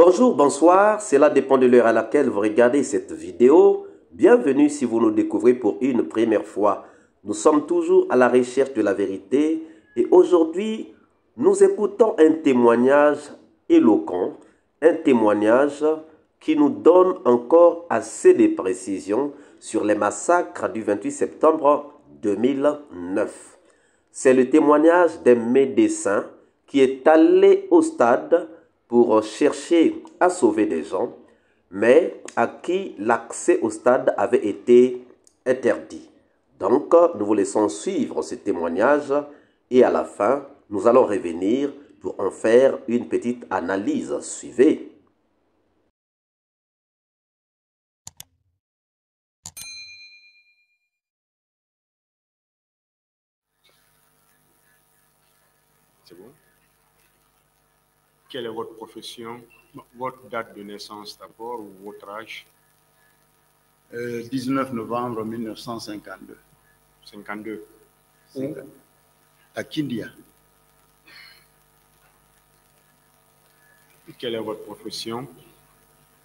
Bonjour, bonsoir, cela dépend de l'heure à laquelle vous regardez cette vidéo. Bienvenue si vous nous découvrez pour une première fois. Nous sommes toujours à la recherche de la vérité et aujourd'hui, nous écoutons un témoignage éloquent, un témoignage qui nous donne encore assez de précisions sur les massacres du 28 septembre 2009. C'est le témoignage d'un médecin qui est allé au stade pour chercher à sauver des gens, mais à qui l'accès au stade avait été interdit. Donc, nous vous laissons suivre ce témoignage et à la fin, nous allons revenir pour en faire une petite analyse. Suivez. C'est bon? Quelle est votre profession? Votre date de naissance d'abord ou votre âge? 19 novembre 1952. 52. Où? À Kindia. Quelle est votre profession?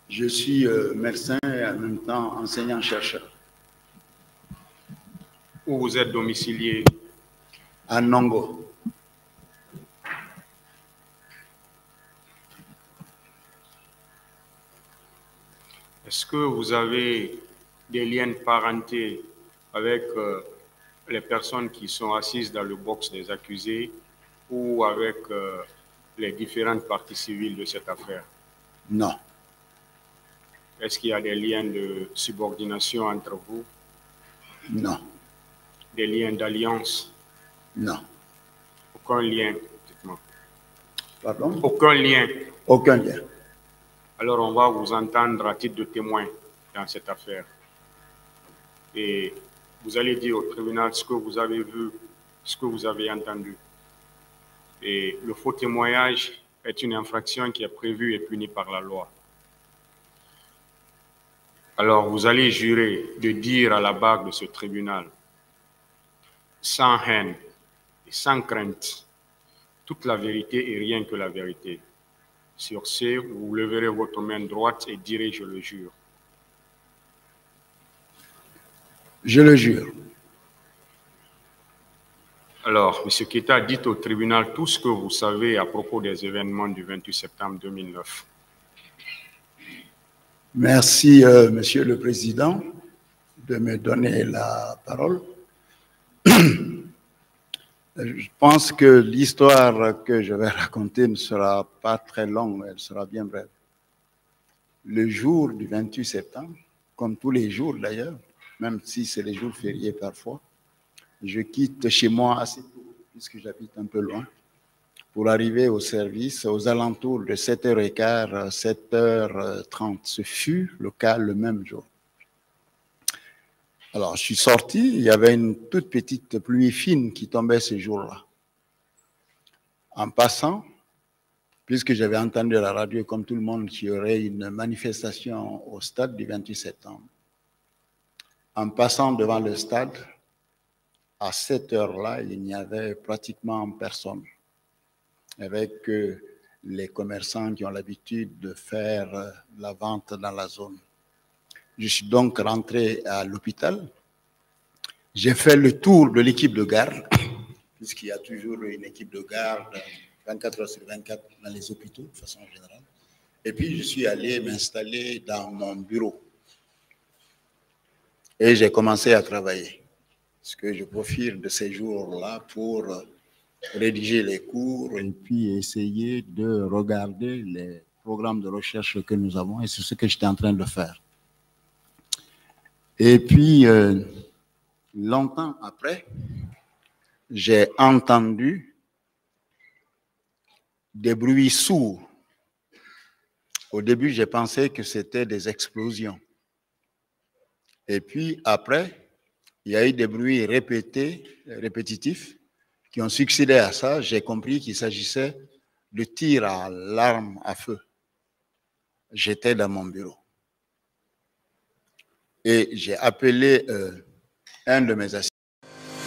Je suis médecin et en même temps enseignant-chercheur. Où vous êtes domicilié? À Nongo. Est-ce que vous avez des liens de parenté avec les personnes qui sont assises dans le box des accusés ou avec les différentes parties civiles de cette affaire? Non. Est-ce qu'il y a des liens de subordination entre vous? Non. Des liens d'alliance? Non. Aucun lien, dites-moi. Pardon? Aucun lien. Aucun lien. Alors, on va vous entendre à titre de témoin dans cette affaire. Et vous allez dire au tribunal ce que vous avez vu, ce que vous avez entendu. Et le faux témoignage est une infraction qui est prévue et punie par la loi. Alors, vous allez jurer de dire à la barre de ce tribunal, sans haine et sans crainte, toute la vérité et rien que la vérité. Sur ce, vous leverez votre main droite et direz « Je le jure ». Je le jure. Alors, M. KEITA, dites au tribunal tout ce que vous savez à propos des événements du 28 septembre 2009. Merci, Monsieur le Président, de me donner la parole. Je pense que l'histoire que je vais raconter ne sera pas très longue, elle sera bien brève. Le jour du 28 septembre, comme tous les jours d'ailleurs, même si c'est les jours fériés parfois, je quitte chez moi assez tôt, puisque j'habite un peu loin, pour arriver au service aux alentours de 7h15, 7h30. Ce fut le cas le même jour. Alors, je suis sorti, il y avait une toute petite pluie fine qui tombait ce jour-là. En passant, puisque j'avais entendu à la radio, comme tout le monde, qu'il y aurait une manifestation au stade du 28 septembre. En passant devant le stade, à cette heure-là, il n'y avait pratiquement personne. Avec les commerçants qui ont l'habitude de faire la vente dans la zone. Je suis donc rentré à l'hôpital. J'ai fait le tour de l'équipe de garde, puisqu'il y a toujours une équipe de garde 24 heures sur 24 dans les hôpitaux, de façon générale. Et puis, je suis allé m'installer dans mon bureau. Et j'ai commencé à travailler. Parce que je profite de ces jours-là pour rédiger les cours et puis essayer de regarder les programmes de recherche que nous avons et c'est ce que j'étais en train de faire. Et puis, longtemps après, j'ai entendu des bruits sourds. Au début, j'ai pensé que c'était des explosions. Et puis, après, il y a eu des bruits répétitifs qui ont succédé à ça. J'ai compris qu'il s'agissait de tirs à l'arme à feu. J'étais dans mon bureau. Et j'ai appelé un de mes assistants.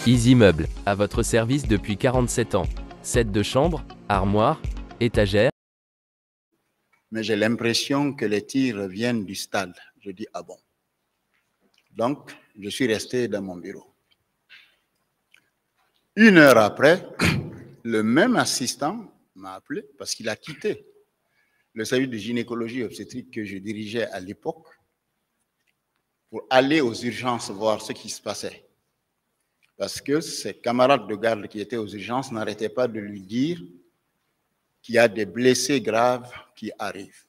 Easy Meubles, à votre service depuis 47 ans. 7 de chambre, armoire, étagère. mais j'ai l'impression que les tirs viennent du stade. Je dis, ah bon. Donc, je suis resté dans mon bureau. Une heure après, le même assistant m'a appelé parce qu'il a quitté le service de gynécologie obstétrique que je dirigeais à l'époque pour aller aux urgences voir ce qui se passait. Parce que ses camarades de garde qui étaient aux urgences n'arrêtaient pas de lui dire qu'il y a des blessés graves qui arrivent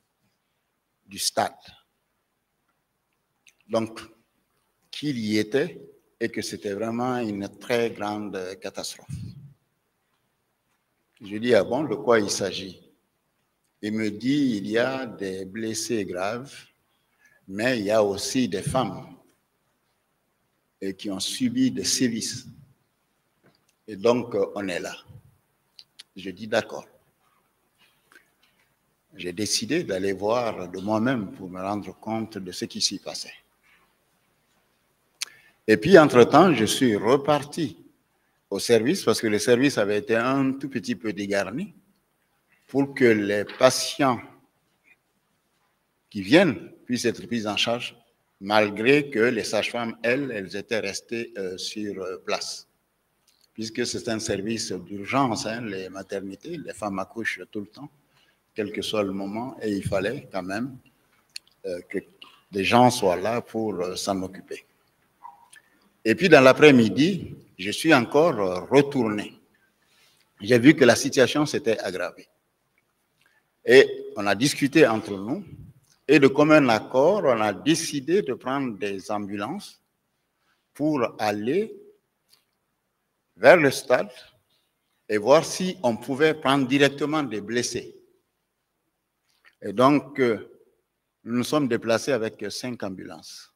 du stade. Donc, qu'il y était et que c'était vraiment une très grande catastrophe. Je dis, ah bon, de quoi il s'agit? Il me dit, il y a des blessés graves, mais il y a aussi des femmes qui ont subi des sévices. Et donc, on est là. Je dis, d'accord. J'ai décidé d'aller voir de moi-même pour me rendre compte de ce qui s'y passait. Et puis, entre-temps, je suis reparti au service, parce que le service avait été un tout petit peu dégarni, pour que les patients qui viennent puissent être pris en charge, malgré que les sages-femmes, elles étaient restées sur place. Puisque c'est un service d'urgence, hein, les maternités, les femmes accouchent tout le temps, quel que soit le moment, et il fallait quand même que des gens soient là pour s'en occuper. Et puis dans l'après-midi, je suis encore retourné. J'ai vu que la situation s'était aggravée. Et on a discuté entre nous, et de commun accord, on a décidé de prendre des ambulances pour aller vers le stade et voir si on pouvait prendre directement des blessés. Et donc, nous nous sommes déplacés avec 5 ambulances.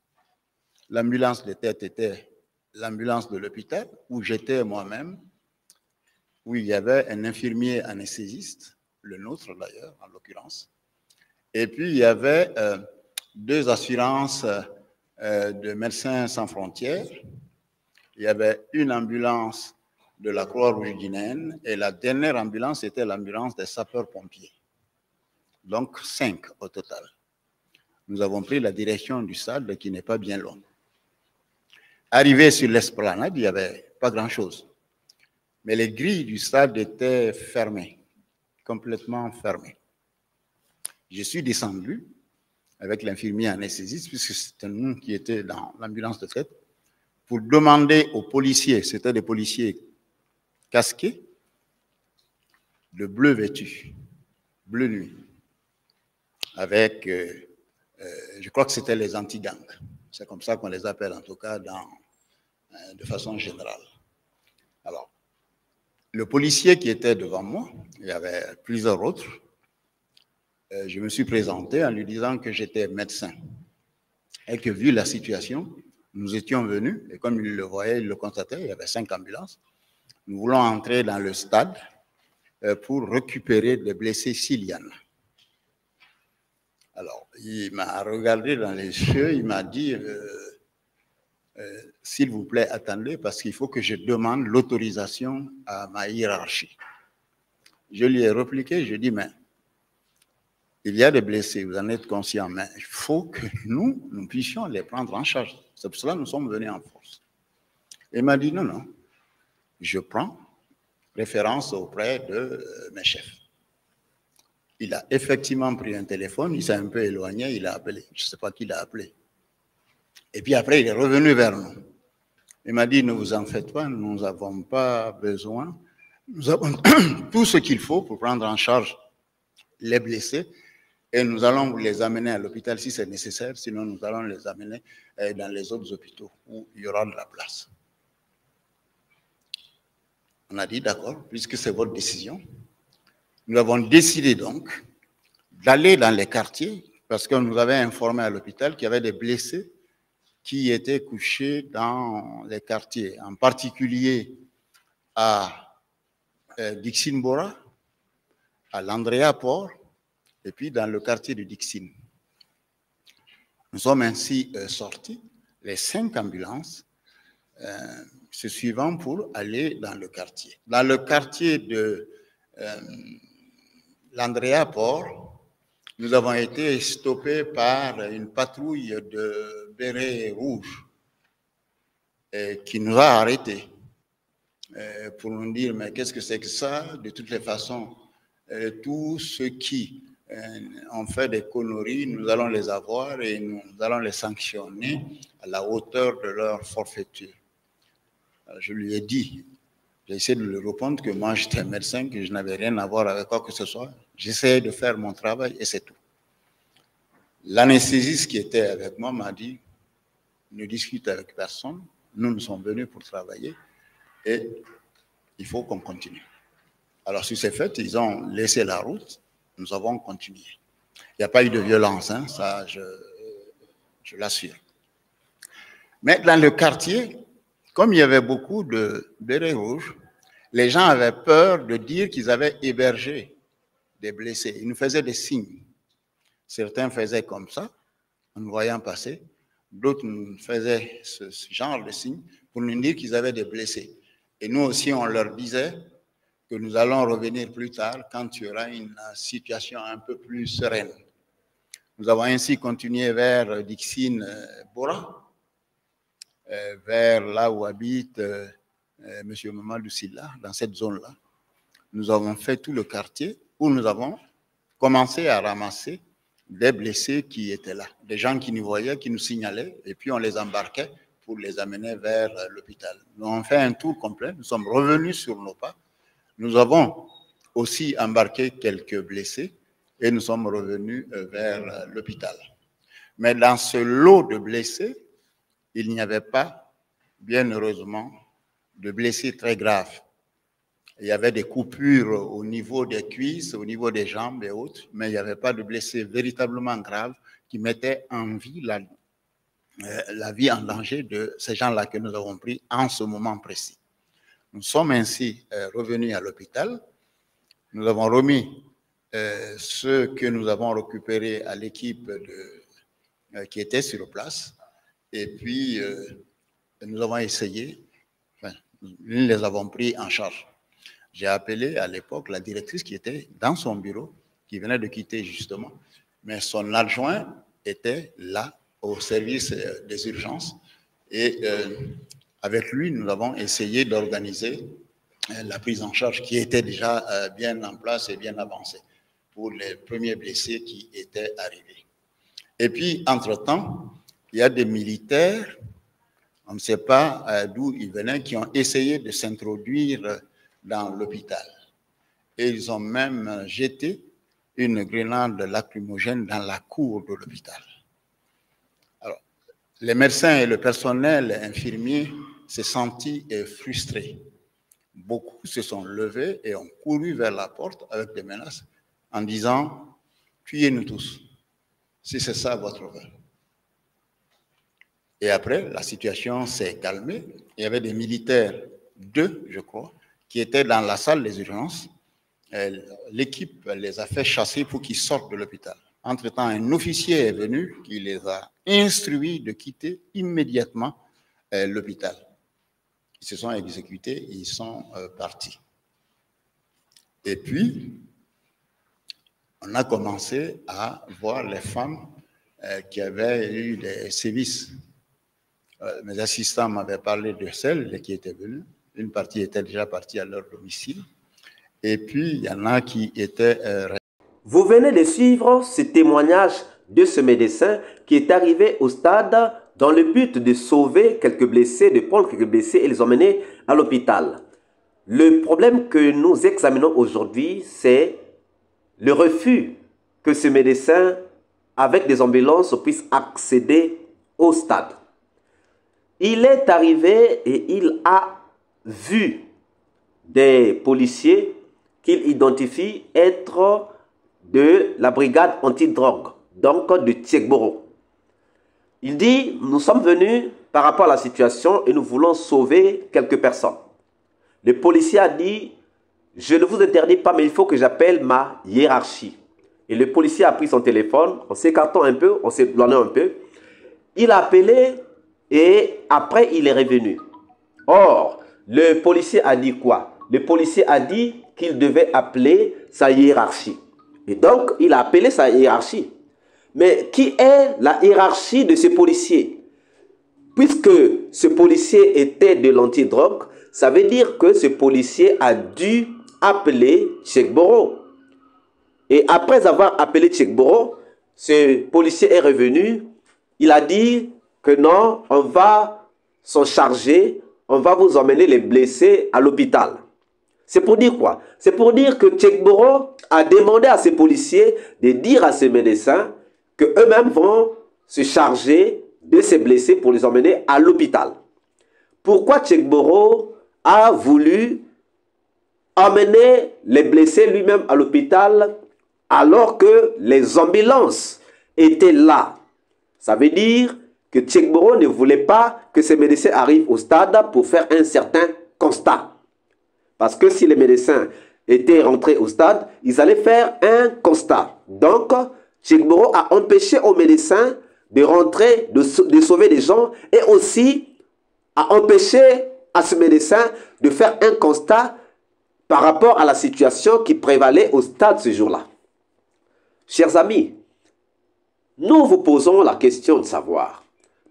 L'ambulance de tête était l'ambulance de l'hôpital, où j'étais moi-même, où il y avait un infirmier anesthésiste, le nôtre d'ailleurs, en l'occurrence. Et puis, il y avait 2 assurances de Médecins sans frontières. Il y avait une ambulance de la Croix-Rouge guinéenne et la dernière ambulance était l'ambulance des sapeurs-pompiers. Donc, 5 au total. Nous avons pris la direction du stade qui n'est pas bien loin. Arrivé sur l'esplanade, il n'y avait pas grand-chose. Mais les grilles du stade étaient fermées, complètement fermées. Je suis descendu avec l'infirmier anesthésiste, puisque c'était nous qui étions dans l'ambulance de traite, pour demander aux policiers, c'était des policiers casqués, de bleu vêtu, bleu nuit, avec, je crois que c'était les anti-gangs. C'est comme ça qu'on les appelle, en tout cas, de façon générale. Alors, le policier qui était devant moi, il y avait plusieurs autres, je me suis présenté en lui disant que j'étais médecin et que vu la situation, nous étions venus, et comme il le voyait, il le constatait, il y avait 5 ambulances, nous voulons entrer dans le stade pour récupérer les blessés s'il y en a. Alors, il m'a regardé dans les yeux, il m'a dit, s'il vous plaît, attendez, parce qu'il faut que je demande l'autorisation à ma hiérarchie. Je lui ai répliqué, je lui ai dit, mais il y a des blessés, vous en êtes conscient, mais il faut que nous, nous puissions les prendre en charge. C'est pour cela que nous sommes venus en force. Il m'a dit, non, non, je prends référence auprès de mes chefs. Il a effectivement pris un téléphone, il s'est un peu éloigné, il a appelé, je ne sais pas qui l'a appelé. Et puis après, il est revenu vers nous. Il m'a dit, ne vous en faites pas, nous n'avons pas besoin, nous avons tout ce qu'il faut pour prendre en charge les blessés. Et nous allons les amener à l'hôpital si c'est nécessaire, sinon nous allons les amener dans les autres hôpitaux où il y aura de la place. On a dit d'accord, puisque c'est votre décision. Nous avons décidé donc d'aller dans les quartiers, parce qu'on nous avait informé à l'hôpital qu'il y avait des blessés qui étaient couchés dans les quartiers, en particulier à Dixinn Bora, à l'Andréa Port, et puis dans le quartier de Dixinn. Nous sommes ainsi sortis, les 5 ambulances se suivant pour aller dans le quartier. Dans le quartier de l'Andréa Port, nous avons été stoppés par une patrouille de bérets rouges qui nous a arrêtés pour nous dire, mais qu'est-ce que c'est que ça? De toutes les façons, tous ceux qui ont fait des conneries, nous allons les avoir et nous allons les sanctionner à la hauteur de leur forfaiture. Alors, je lui ai dit, j'ai essayé de lui répondre que moi j'étais médecin, que je n'avais rien à voir avec quoi que ce soit. J'essayais de faire mon travail et c'est tout. L'anesthésiste qui était avec moi m'a dit, ne discute avec personne, nous sommes venus pour travailler et il faut qu'on continue. Alors sur ces faits, ils ont laissé la route, nous avons continué. Il n'y a pas eu de violence, hein, ça je l'assure. Mais dans le quartier, comme il y avait beaucoup de bérets rouges, les gens avaient peur de dire qu'ils avaient hébergé des blessés. Ils nous faisaient des signes. Certains faisaient comme ça, en nous voyant passer. D'autres nous faisaient ce genre de signes pour nous dire qu'ils avaient des blessés. Et nous aussi, on leur disait que nous allons revenir plus tard quand il y aura une situation un peu plus sereine. Nous avons ainsi continué vers Dixinn Bora, vers là où habite M. Mamadou Silla, dans cette zone-là. Nous avons fait tout le quartier où nous avons commencé à ramasser des blessés qui étaient là, des gens qui nous voyaient, qui nous signalaient, et puis on les embarquait pour les amener vers l'hôpital. Nous avons fait un tour complet, nous sommes revenus sur nos pas, nous avons aussi embarqué quelques blessés, et nous sommes revenus vers l'hôpital. Mais dans ce lot de blessés, il n'y avait pas, bien heureusement, de blessés très graves. Il y avait des coupures au niveau des cuisses, au niveau des jambes et autres, mais il n'y avait pas de blessés véritablement graves qui mettaient en vie la vie en danger de ces gens-là que nous avons pris en ce moment précis. Nous sommes ainsi revenus à l'hôpital. Nous avons remis ce que nous avons récupéré à l'équipe qui était sur place. Et puis, nous avons essayé, enfin, nous les avons pris en charge. J'ai appelé à l'époque la directrice qui était dans son bureau, qui venait de quitter justement, mais son adjoint était là au service des urgences. Et avec lui, nous avons essayé d'organiser la prise en charge qui était déjà bien en place et bien avancée pour les premiers blessés qui étaient arrivés. Et puis, entre-temps, il y a des militaires, on ne sait pas d'où ils venaient, qui ont essayé de s'introduire dans l'hôpital. Et ils ont même jeté une grenade lacrymogène dans la cour de l'hôpital. Alors, les médecins et le personnel infirmier se sentis frustrés. Beaucoup se sont levés et ont couru vers la porte avec des menaces en disant « Tuez-nous tous, si c'est ça votre vœu ». Et après, la situation s'est calmée. Il y avait des militaires, deux, je crois, qui étaient dans la salle des urgences. L'équipe les a fait chasser pour qu'ils sortent de l'hôpital. Entre-temps, un officier est venu qui les a instruits de quitter immédiatement l'hôpital. Ils se sont exécutés et ils sont partis. Et puis, on a commencé à voir les femmes qui avaient eu des sévices. Mes assistants m'avaient parlé de celles qui étaient venues. Une partie était déjà partie à leur domicile. Et puis, il y en a qui étaient... Vous venez de suivre ce témoignage de ce médecin qui est arrivé au stade dans le but de sauver quelques blessés, de prendre quelques blessés et les emmener à l'hôpital. Le problème que nous examinons aujourd'hui, c'est le refus que ce médecin, avec des ambulances, puisse accéder au stade. Il est arrivé et il a vu des policiers qu'il identifie être de la brigade anti-drogue, donc de Tiegboro. Il dit, nous sommes venus par rapport à la situation et nous voulons sauver quelques personnes. Le policier a dit, je ne vous interdis pas, mais il faut que j'appelle ma hiérarchie. Et le policier a pris son téléphone, en s'écartant un peu, en s'éloignant un peu. Il a appelé et après il est revenu. Or, le policier a dit quoi? Le policier a dit qu'il devait appeler sa hiérarchie. Et donc, il a appelé sa hiérarchie. Mais qui est la hiérarchie de ce policier? Puisque ce policier était de l'antidrogue, ça veut dire que ce policier a dû appeler Tiegboro. Et après avoir appelé Tiegboro, ce policier est revenu. Il a dit que non, on va s'en charger, on va vous emmener les blessés à l'hôpital. C'est pour dire quoi? C'est pour dire que Tiegboro a demandé à ses policiers de dire à ses médecins qu'eux-mêmes vont se charger de ces blessés pour les emmener à l'hôpital. Pourquoi Tiegboro a voulu emmener les blessés lui-même à l'hôpital alors que les ambulances étaient là? Ça veut dire que Tiegboro ne voulait pas que ces médecins arrivent au stade pour faire un certain constat. Parce que si les médecins étaient rentrés au stade, ils allaient faire un constat. Donc, Tiegboro a empêché aux médecins de rentrer, de sauver des gens, et aussi a empêché à ce médecin de faire un constat par rapport à la situation qui prévalait au stade ce jour-là. Chers amis, nous vous posons la question de savoir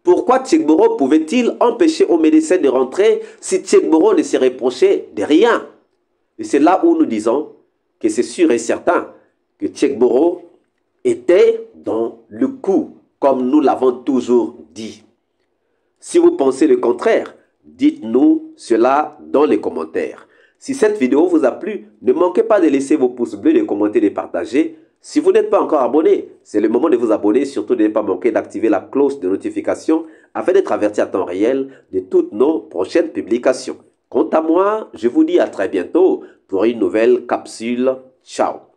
pourquoi Tiegboro pouvait-il empêcher aux médecins de rentrer si Tiegboro ne se reprochait de rien? Et c'est là où nous disons que c'est sûr et certain que Tiegboro était dans le coup, comme nous l'avons toujours dit. Si vous pensez le contraire, dites-nous cela dans les commentaires. Si cette vidéo vous a plu, ne manquez pas de laisser vos pouces bleus, de commenter, de partager. Si vous n'êtes pas encore abonné, c'est le moment de vous abonner, surtout de ne pas manquer d'activer la cloche de notification afin d'être averti à temps réel de toutes nos prochaines publications. Quant à moi, je vous dis à très bientôt pour une nouvelle capsule. Ciao!